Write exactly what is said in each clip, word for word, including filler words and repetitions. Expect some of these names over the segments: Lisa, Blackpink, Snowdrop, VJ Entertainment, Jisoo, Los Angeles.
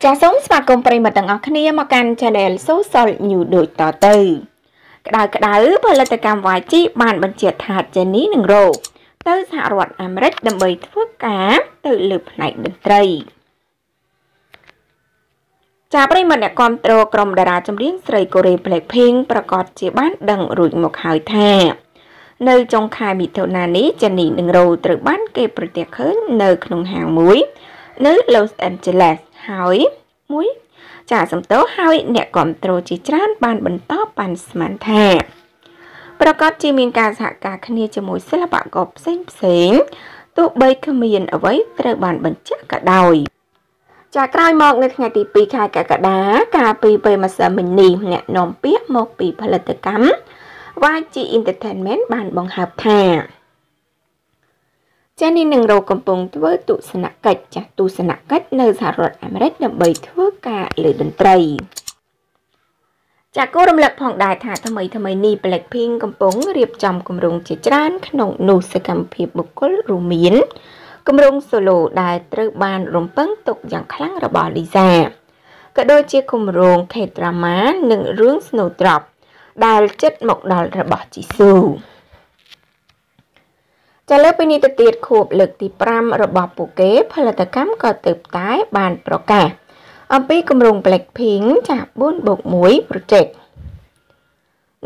Chào sống và cùng với mặt đằng kia mà can channel số sỏi nhiều đổi tỏ từ đào đào bởi là tài cảm hóa chi bàn bằng triệt hạt trên ní nâng rộ tới hạ ruột ám rách đầm bầy thuốc cá tự lực lại đầm trầy Chào bởi mặt đằng con trô crom đà ra trong riêng sợi cổ rê Blackpink bà có chế bán đằng rụi một hỏi thà nơi trong khai bị thầu nà ní trên ní nâng rộ tự bán kê bởi tiệc hơn nơi nông hàng muối nơi Los Angeles ហើយមួយចាសំដៅហើយអ្នកគ្រប់គ្រងជាច្រើនបានបន្តបានស្មានថាប្រកាសជាមានការសហការគ្នាជាមួយសិល្បៈកបផ្សេងផ្សេងទោះបីគ្មានអ្វីត្រូវបានបញ្ជាក់ក៏ដោយចាក្រោយមកនៅថ្ងៃទី 2 ខែកក្កដាកាលពីពេលមួយសិល្បៈមីនីអ្នកនាំពាក្យមកពីផលិតកម្ម វ៉ាយ ជី Entertainment បានបង្ហាប់ថា ចានីនឹងរកកំពុងធ្វើទស្សនកិច្ចចាទស្សនកិច្ចនៅសហរដ្ឋអាមេរិកដើម្បីធ្វើការលើកតន្ត្រីចាគោរំលឹកផងដែរថាថ្មីថ្មីនេះ Blackpink កំពុងរៀបចំគម្រោងជាច្រើនក្នុងនោះសកម្មភាពបុគ្គលរួមមានគម្រោងសូឡូដែលត្រូវបានរំពឹងទុកយ៉ាងខ្លាំងរបស់ Lisa ក៏ដូចជាគម្រោង K-drama និងរឿង Snowdrop ដែលជិតមកដល់របស់ Jisoo ចាលើពីនេះទៅទៀតខួបលើកទី 5 របស់ពួកគេផលិតកម្មក៏ទើបតែបានប្រកាសអំពីគម្រោង Blackpink ចា 4+1 Project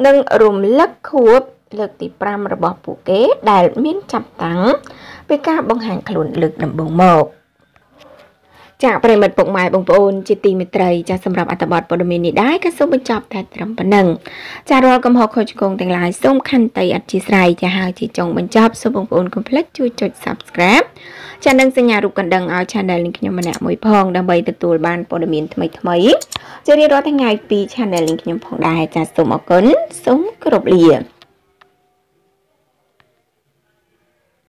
នឹងរំលឹកខួបលើកទី 5 ចាប្រិមិត្តពុកម៉ែបងប្អូនជាទីមេត្រីចាសម្រាប់អត្តបទព័ត៌មាននេះដែរក៏សូមបញ្ចប់តែត្រឹមប៉ុណ្ណឹងចារាល់កំហុសខុសឆ្គងទាំងឡាយសូមខន្តីអធិស្ឋានចាហើយជាចុងបញ្ចប់សូមបងប្អូនកុំភ្លេចជួយចុច Subscribe ចានិងសញ្ញារូបកណ្ដឹងឲ្យ Channel ខ្ញុំម្នាក់មួយផងដើម្បីទទួលបានព័ត៌មានថ្មីៗជារៀងរាល់ថ្ងៃពី Channel ខ្ញុំផងដែរចាសូមអរគុណសូមគោរពលា